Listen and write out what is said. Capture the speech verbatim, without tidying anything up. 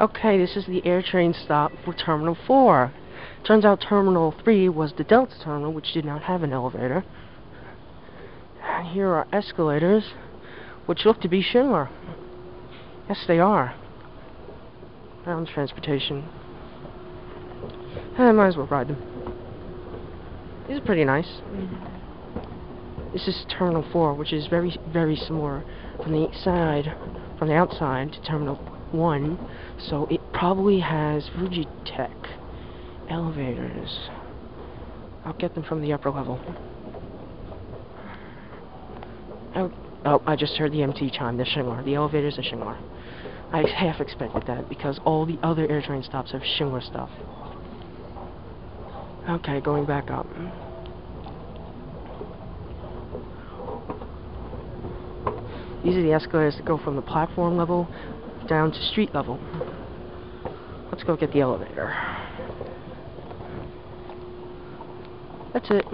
Okay, this is the Airtrain stop for Terminal four. Turns out Terminal three was the Delta Terminal, which did not have an elevator. And here are escalators, which look to be Schindler. Yes, they are. Ground transportation. I might as well ride them. These are pretty nice. This is Terminal four, which is very, very similar from the side, from the outside to Terminal one, so it probably has Fujitec elevators. I'll get them from the upper level. Oh, oh I just heard the M T chime. They're Schindler. The elevators are Schindler. I half expected that because all the other Airtrain stops have Schindler stuff. Okay, going back up. These are the escalators that go from the platform level down to street level. Let's go get the elevator. That's it.